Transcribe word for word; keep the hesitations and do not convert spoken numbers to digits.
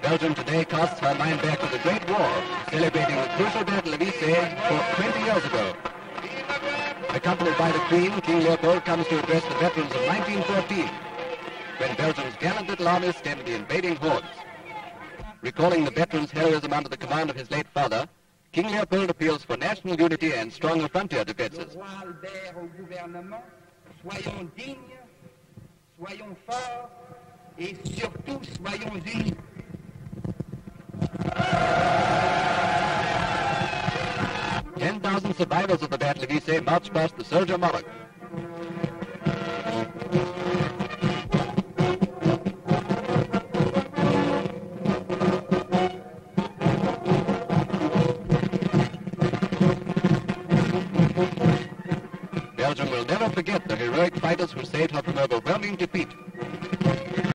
Belgium today casts her mind back to the Great War, celebrating the crucial battle of Yser fought twenty years ago. Accompanied by the Queen, King Leopold comes to address the veterans of nineteen fourteen, when Belgium's gallant little armies stemmed the invading hordes. Recalling the veteran's heroism under the command of his late father, King Leopold appeals for national unity and stronger frontier defenses. ten thousand survivors of the Battle of Yser marched past the soldier monarch. Belgium will never forget the heroic fighters who saved her from overwhelming defeat.